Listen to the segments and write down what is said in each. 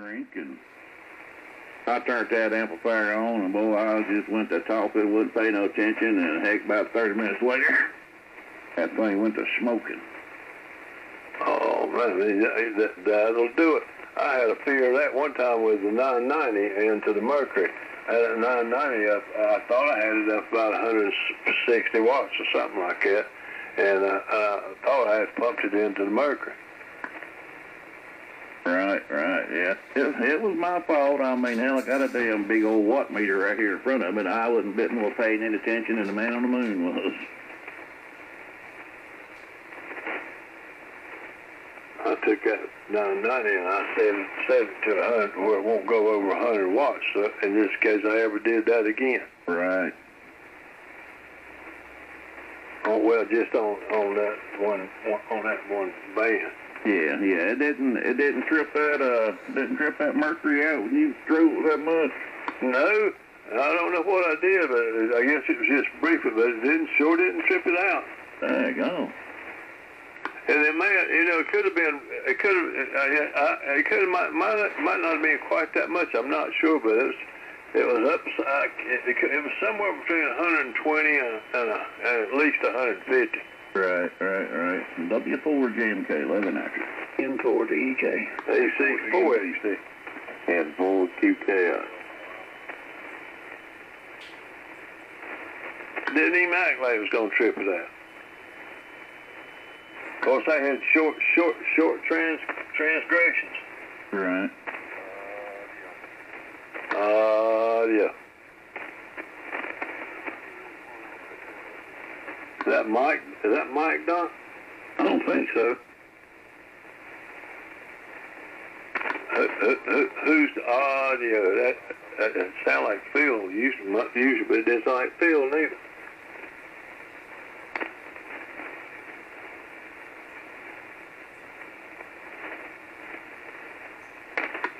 drink, and I turned that amplifier on, and boy, I just went to talk. It wouldn't pay no attention, and heck, about 30 minutes later, that thing went to smoking. Oh, man, that'll do it. I had a fear of that one time with the 990 into the Mercury. At 990, I thought I had it up about 160 watts or something like that, and I thought I had pumped it into the Mercury. Right, yeah. It was my fault. I mean, hell, I got a damn big old watt meter right here in front of me, and I wasn't a bit more paying any attention than the man on the moon was. I took that 990 and I set it to 100 where it won't go over 100 watts, so in this case I ever did that again. Right. Oh, well, just on that one band. Yeah, it didn't trip that mercury out when you drove that much. No, I don't know what I did, but I guess it was just briefly, but it sure didn't trip it out. There you go. And it may, you know, it might not have been quite that much. I'm not sure, but it was upside. It was somewhere between 120 and at least 150. Right. W4JMK, 11 after. M4 to EK. AC4EC. And 4QK. Didn't even act like it was going to trip it out. Of course, I had short transgressions. Right. Yeah. That Mike? Is that Mike, Doc? I don't think so. Who's the audio? That sound like Phil. Usually, but it doesn't sound like Phil neither.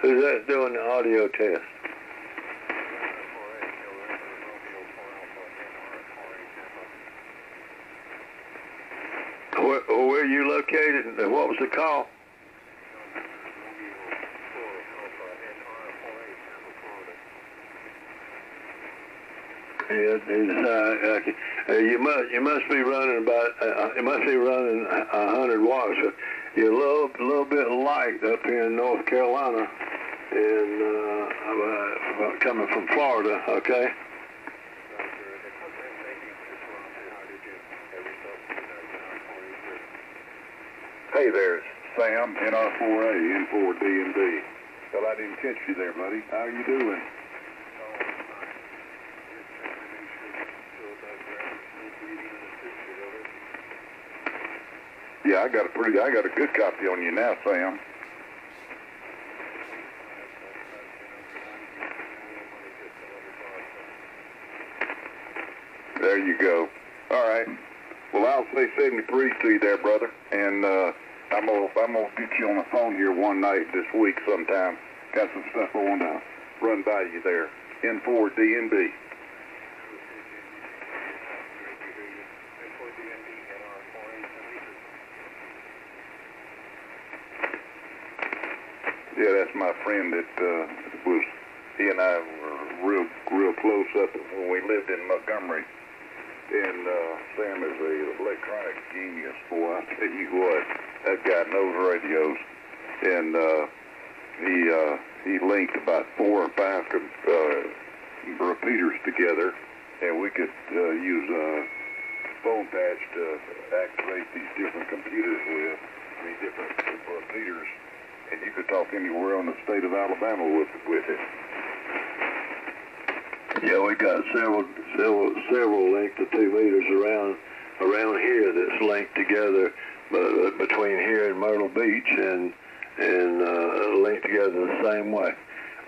Who's that doing the audio test? Where are you located, and what was the call? You must be running about. It must be running 100 watts. You're a little bit light up here in North Carolina, and coming from Florida. Okay. Hey there, it's Sam, NR4A, N4DMD. Well, I didn't catch you there, buddy. How are you doing? Yeah, I got a good copy on you now, Sam. There you go. All right. Well, I'll say 73 to you there, brother, and I'm gonna get you on the phone here one night this week sometime. Got some stuff I want to run by you there. N4DNB. Yeah, that's my friend that he and I were real close up when we lived in Montgomery. And Sam is an electronic genius, boy. I tell you what, that guy knows radios. And he linked about 4 or 5 repeaters together, and we could use phone patch to activate these different computers with these different repeaters. And you could talk anywhere on the state of Alabama with it. Yeah, we got several linked to 2 meters around here that's linked together, but between here and Myrtle Beach, and linked together the same way.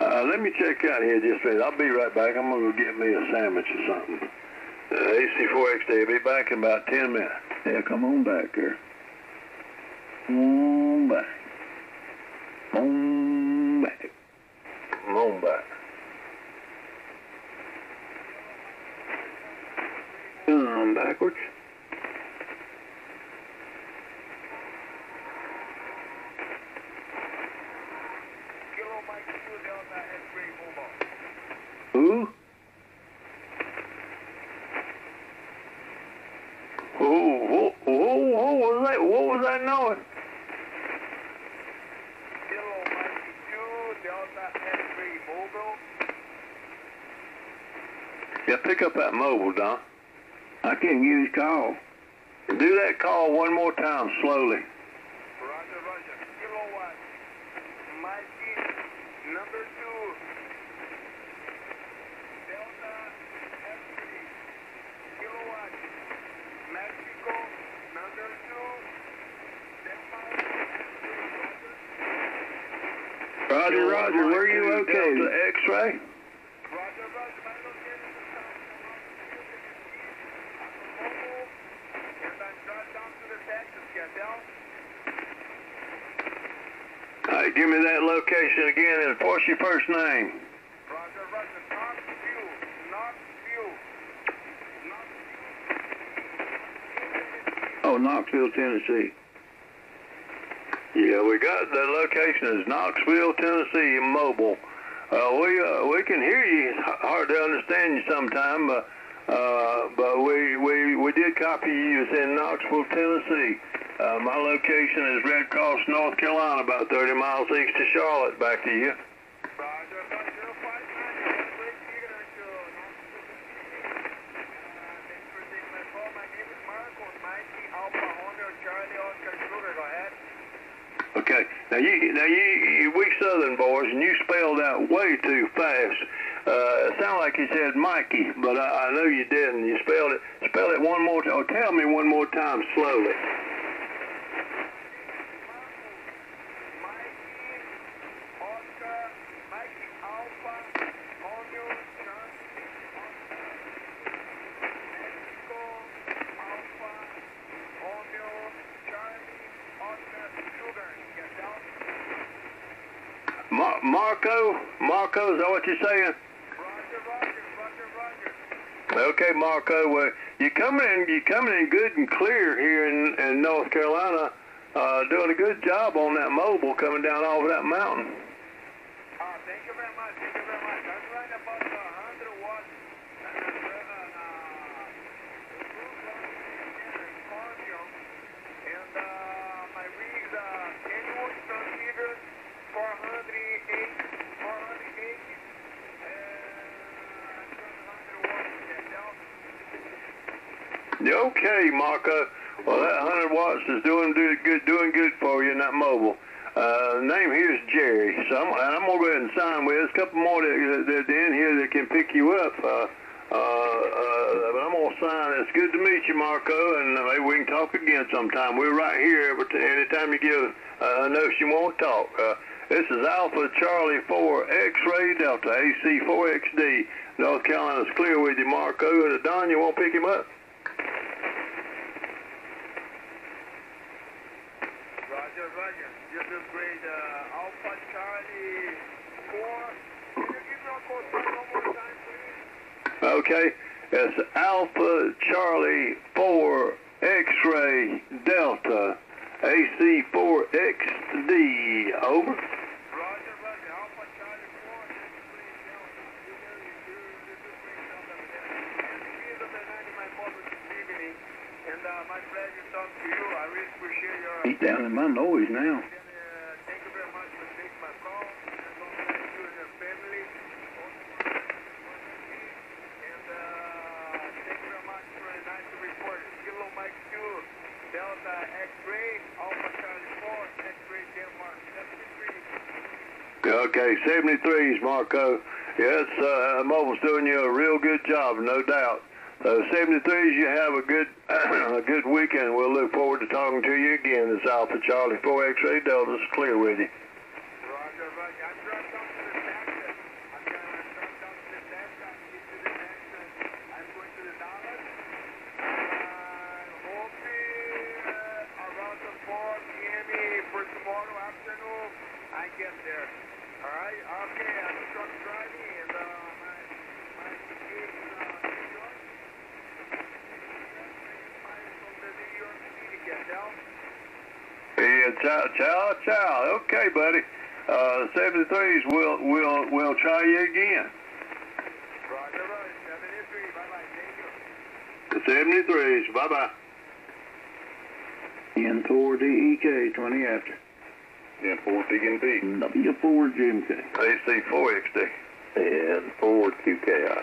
Let me check out here just a minute. I'll be right back. I'm gonna go get me a sandwich or something. AC4XD, be back in about 10 minutes. Yeah, come on back here. Come on back. Backwards. Get on my Who? Oh, what was I knowing? Yeah, pick up that mobile, Don. I can use call. Do that call one more time, slowly. Roger, roger. Kilo One, Mikey, number 2. Delta F3. Kilo One, Mexico, number 2. Delta F3, roger. Roger, roger. Where are you located? Delta X-ray? Roger, roger. All right, give me that location again, and of course your first name. Roger, roger. Knoxville. Oh, Knoxville, Tennessee. Yeah, we got the location is Knoxville, Tennessee, mobile. We can hear you. Hard to understand you sometime, but we did copy you. It's in Knoxville, Tennessee. My location is Red Cross, North Carolina, about 30 miles east of Charlotte. Back to you. Okay. Now you weak Southern boys, and you spelled out way too fast. It sounded like you said Mikey, but I know you didn't. You spelled it. Spell it one more time. Or tell me one more time slowly. Marco, is that what you're saying? Roger, roger, roger, roger. Okay, Marco, well, you're coming in good and clear here in North Carolina, doing a good job on that mobile coming down over that mountain. Thank you very much, thank you very much. I'm right about 100 watts. My read is 10 watts per meter, 408. Okay, Marco. Well, that 100 watts is doing good for you in that mobile. Name here is Jerry, so I'm gonna go ahead and sign with. There's a couple more that in here that can pick you up. But I'm gonna sign. It's good to meet you, Marco, and maybe we can talk again sometime. We're right here anytime you give a notice you want to talk. This is Alpha Charlie 4 X-ray Delta AC 4XD. North Carolina's clear with you, Marco. And Don, you won't pick him up. Roger, roger. This is great. Alpha Charlie 4. Can you give me a call back one more time, please? Okay. It's Alpha Charlie 4 X-ray Delta AC 4XD. Over. Roger, roger. Alpha Charlie 4 X-ray Delta. This is great. This is my public evening, and my pleasure talking to you. I really appreciate your... He's down in my noise now. And, thank you very much for taking my call. And long time you and your family. And thank you very much for a nice report. Kilo Mike 2, Delta X-ray, Alpha Charlie 4, X-ray Denmark, 73. Okay, 73s, Marco. Yes, mobile's doing you a real good job, no doubt. 73s, you have a good a good weekend. We'll look forward to talking to you again. This Alpha Charlie 4 X-ray Delta's clear with you. Roger, roger. I'm dropped off to the Texas. I'm going to the Dallas. Hopefully around the 4 p.m. for tomorrow afternoon, I get there. All right? Okay, I'm truck driving, and my Yeah, ciao, ciao, ciao. Okay, buddy. 73s will try you again. Roger, roger. 73, bye-bye. Thank you. The 73s, bye-bye. In 4DEK, 20 after. In 4DNP. W4GMK. AC4XD. And 4QKI.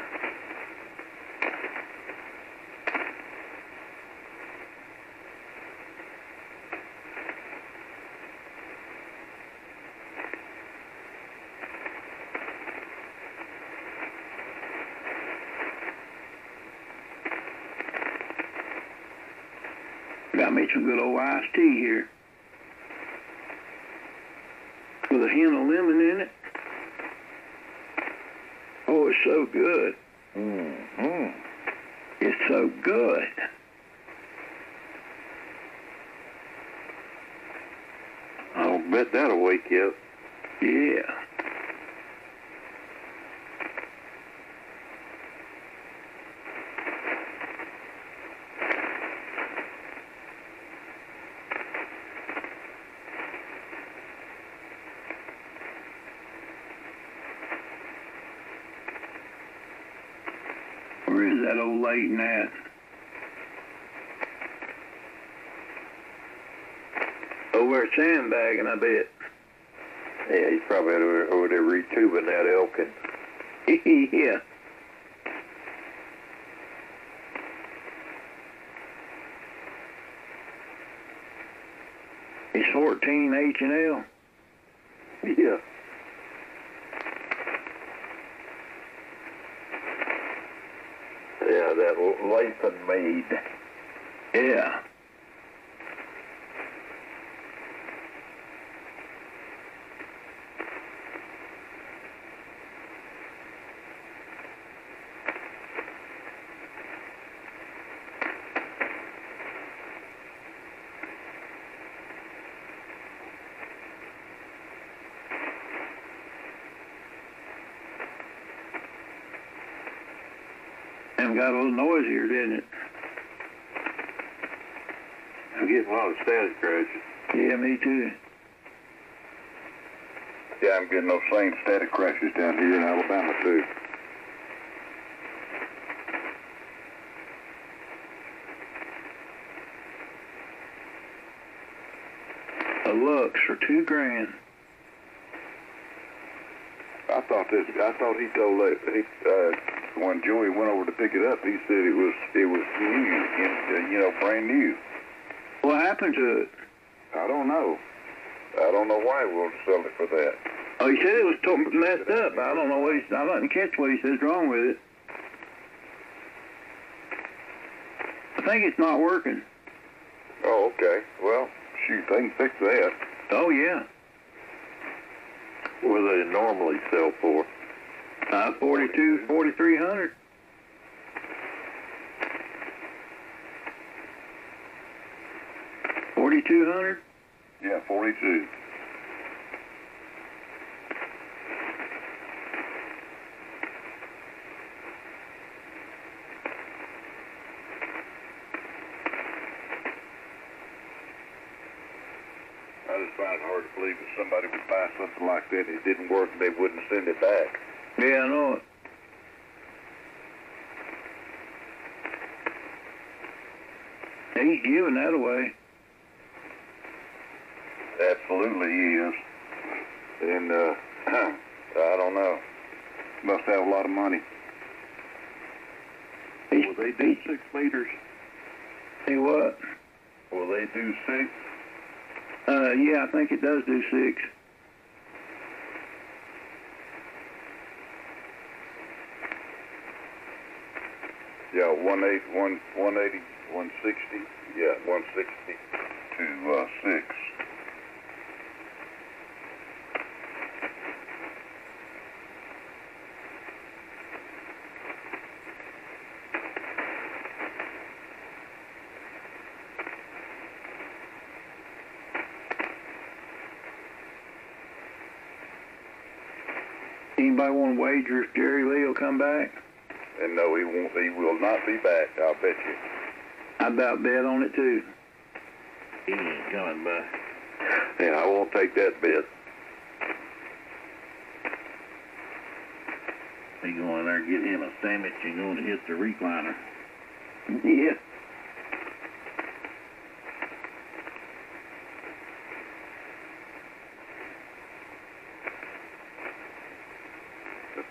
Got me some good old iced tea here. With a hint of lemon in it. Oh, it's so good. Mm-hmm. It's so good. I'll bet that'll wake you up. Yeah. Where is that old lady at? Over at sandbagging, I bet. Yeah, he's probably over there retubing that elkin. Yeah. He's 14 H&L. Yeah. Yeah, that Latham made. Yeah. And got a little noisier, didn't it? I'm getting a lot of static crashes. Yeah, me too. Yeah, I'm getting those same static crashes down here in Alabama too. A Lux for $2 grand. I thought he told that when Joey went over to pick it up, he said it was new, you know, brand new. What happened to it? I don't know. I don't know why we'll sell it for that. Oh, he said it was messed up. I don't know what he. I didn't catch what he says wrong with it. I think it's not working. Oh, okay. Well, shoot, they can fix that. Oh yeah. What do they normally sell for? 542, 4,300. $4,200? Yeah, 42. I just find it hard to believe that somebody would buy something like that and it didn't work and they wouldn't send it back. Yeah, I know it. He's giving that away. Absolutely he is. And, I don't know. Must have a lot of money. Will they do 6 liters? Say what? Will they do 6? Yeah, I think it does do 6. Yeah, 180, 160. Yeah, 160 to 6. Anybody want to wager if Jerry Lee will come back? And no, he won't. He will not be back. I'll bet you. I about bet on it too. He ain't coming back. Yeah, I won't take that bet. They go in there, get him a sandwich, and go and hit the recliner. Yeah.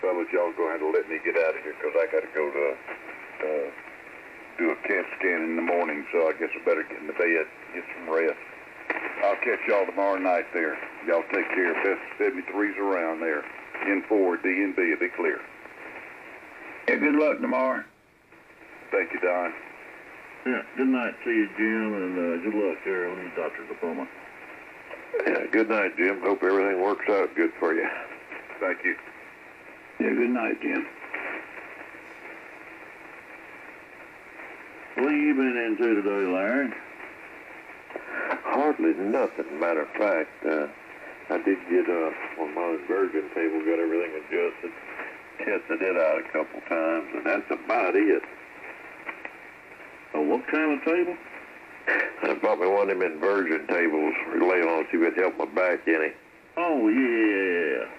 Fellas, y'all go ahead and let me get out of here, because I got to go to do a CAT scan in the morning, so I guess I better get into bed, get some rest. I'll catch y'all tomorrow night there. Y'all take care. Best 73's around there. N4, DNB, it'll be clear. Hey, good luck tomorrow. Thank you, Don. Yeah, good night to you, Jim, and good luck there on your doctor's appointment. Yeah, good night, Jim. Hope everything works out good for you. Thank you. Yeah, good night, Jim. What have you been into today, Larry? Hardly nothing. Matter of fact, I did get, on my virgin table, got everything adjusted, tested it out a couple times, and that's about it. Oh, what kind of table? I bought me one of them inversion tables, lay on, see if it helped my back any. Oh, yeah.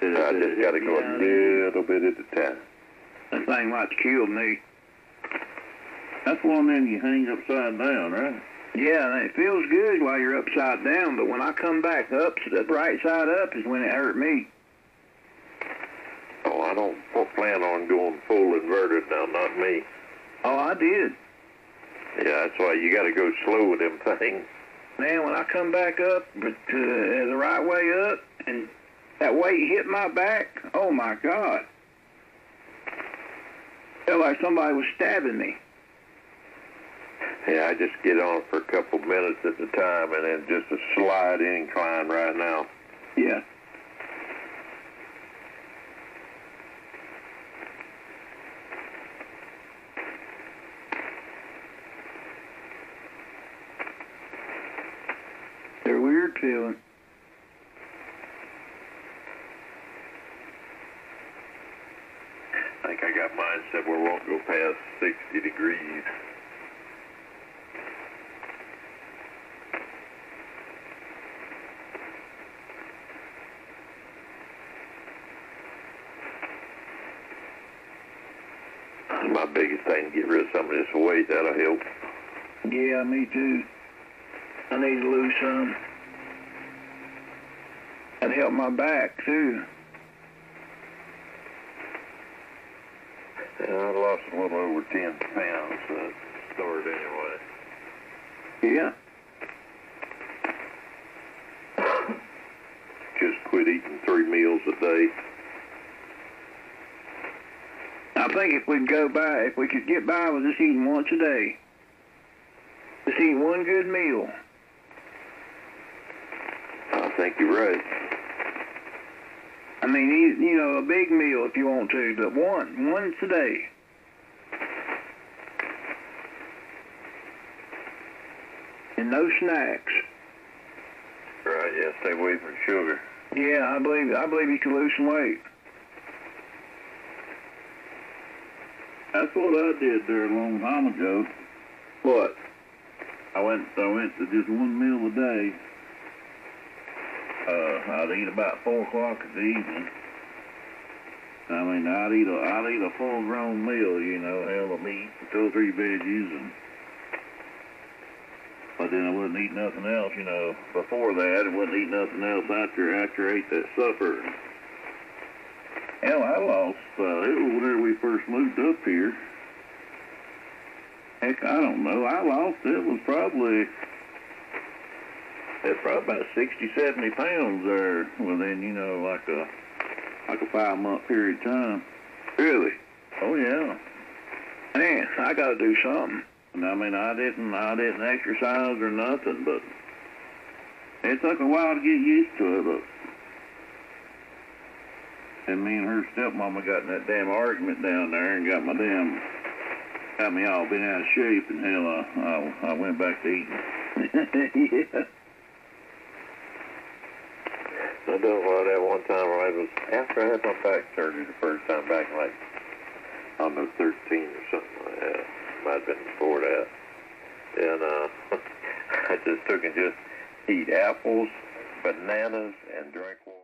I just got to go a little bit at a time. That thing might kill me. That's one then you hang upside down, right? Yeah, and it feels good while you're upside down, but when I come back up, the right side up is when it hurt me. Oh, I don't plan on going full inverted now, not me. Oh, I did. Yeah, that's why you got to go slow with them things. Man, when I come back up, the right way up, and that weight hit my back, oh my God. Felt like somebody was stabbing me. Yeah, I just get on for a couple minutes at a time and then just a slight incline right now. Yeah. They're a weird feeling. I think I got mine somewhere we won't go past 60 degrees. My biggest thing, get rid of some of this weight. That'll help. Yeah, me too. I need to lose some. That'd help my back too. Yeah, I lost a little over 10 pounds. Stored anyway. Yeah. Just quit eating 3 meals a day. I think if we could get by with just eating once a day. Just eat one good meal. I think you're right. I mean, eat, you know, a big meal if you want to, but once a day. And no snacks. Right, yeah, stay away from sugar. Yeah, I believe you can lose some weight. That's what I did there a long time ago. What? I went to just 1 meal a day. I'd eat about 4 o'clock in the evening. I mean, I'd eat a full-grown meal, you know, hell of meat, 2 or 3 veggies, and but then I wouldn't eat nothing else, you know. Before that, I wouldn't eat nothing else after I ate that supper. Hell, I lost, it was whenever we first moved up here. Heck, I don't know. I lost, it was probably about 60, 70 pounds there within, you know, like a 5-month period of time. Really? Oh, yeah. Man, I got to do something. And I mean, I didn't exercise or nothing, but it took a while to get used to it, but and me and her stepmama got in that damn argument down there and got me all bent out of shape, and hell, I went back to eating. Yeah. I don't know that one time I was, after I had my back surgery the first time back in like, I don't know, 13 or something like that. Might have been before that. And I just took and just eat apples, bananas, and drank water.